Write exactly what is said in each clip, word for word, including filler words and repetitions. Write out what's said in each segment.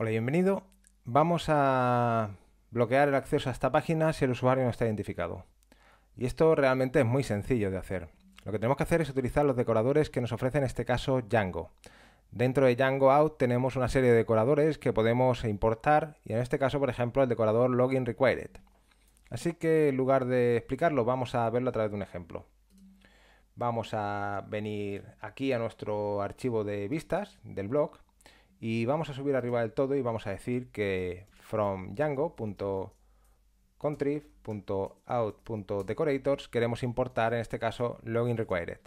Hola, bienvenido. Vamos a bloquear el acceso a esta página si el usuario no está identificado. Y esto realmente es muy sencillo de hacer. Lo que tenemos que hacer es utilizar los decoradores que nos ofrece en este caso Django. Dentro de Django Out tenemos una serie de decoradores que podemos importar y en este caso, por ejemplo, el decorador login required. Así que en lugar de explicarlo, vamos a verlo a través de un ejemplo. Vamos a venir aquí a nuestro archivo de vistas del blog y vamos a subir arriba del todo y vamos a decir que from Django.contrib.out.decorators queremos importar en este caso login required.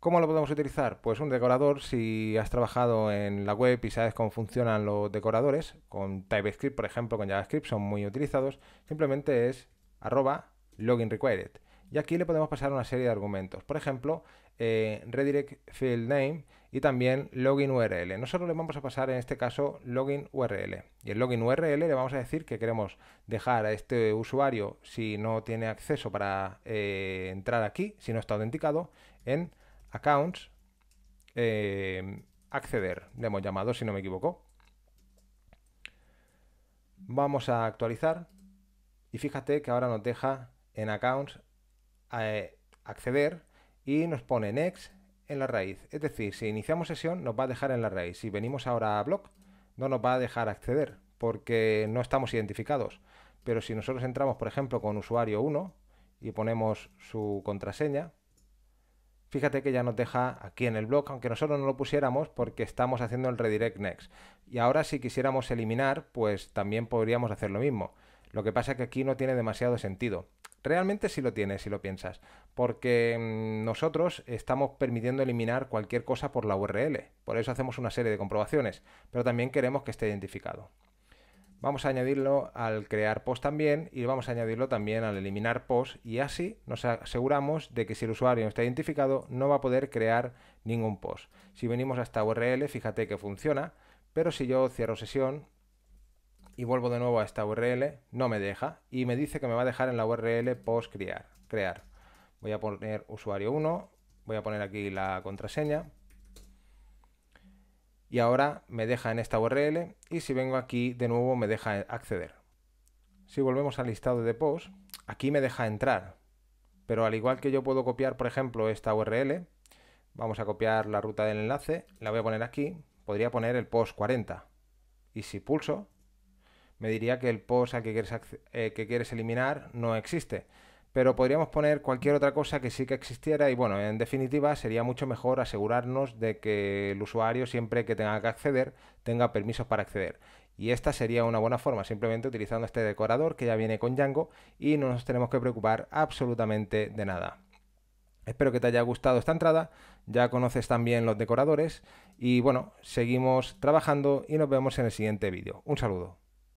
¿Cómo lo podemos utilizar? Pues un decorador, si has trabajado en la web y sabes cómo funcionan los decoradores, con TypeScript, por ejemplo, con JavaScript son muy utilizados, simplemente es arroba login required. Y aquí le podemos pasar una serie de argumentos, por ejemplo, eh, redirect field name y también login U R L. Nosotros le vamos a pasar en este caso login U R L. Y el login U R L le vamos a decir que queremos dejar a este usuario, si no tiene acceso para eh, entrar aquí, si no está autenticado, en accounts eh, acceder. Le hemos llamado, si no me equivoco. Vamos a actualizar y fíjate que ahora nos deja en accounts a acceder y nos pone next en la raíz, es decir, si iniciamos sesión nos va a dejar en la raíz, si venimos ahora a blog no nos va a dejar acceder porque no estamos identificados, pero si nosotros entramos por ejemplo con usuario uno y ponemos su contraseña, fíjate que ya nos deja aquí en el blog, aunque nosotros no lo pusiéramos porque estamos haciendo el redirect next, y ahora si quisiéramos eliminar pues también podríamos hacer lo mismo, lo que pasa es que aquí no tiene demasiado sentido. Realmente sí lo tiene, si lo piensas, porque nosotros estamos permitiendo eliminar cualquier cosa por la U R L, por eso hacemos una serie de comprobaciones, pero también queremos que esté identificado. Vamos a añadirlo al crear post también y vamos a añadirlo también al eliminar post y así nos aseguramos de que si el usuario no está identificado no va a poder crear ningún post. Si venimos a esta U R L, fíjate que funciona, pero si yo cierro sesión y vuelvo de nuevo a esta U R L, no me deja y me dice que me va a dejar en la U R L post crear. crear. Voy a poner usuario uno, voy a poner aquí la contraseña y ahora me deja en esta U R L y si vengo aquí de nuevo me deja acceder. Si volvemos al listado de post, aquí me deja entrar, pero al igual que yo puedo copiar por ejemplo esta U R L, vamos a copiar la ruta del enlace, la voy a poner aquí, podría poner el post cuarenta y si pulso me diría que el post al que quieres, eh, que quieres eliminar no existe, pero podríamos poner cualquier otra cosa que sí que existiera y bueno, en definitiva sería mucho mejor asegurarnos de que el usuario siempre que tenga que acceder tenga permisos para acceder y esta sería una buena forma, simplemente utilizando este decorador que ya viene con Django y no nos tenemos que preocupar absolutamente de nada. Espero que te haya gustado esta entrada, ya conoces también los decoradores y bueno, seguimos trabajando y nos vemos en el siguiente vídeo. Un saludo.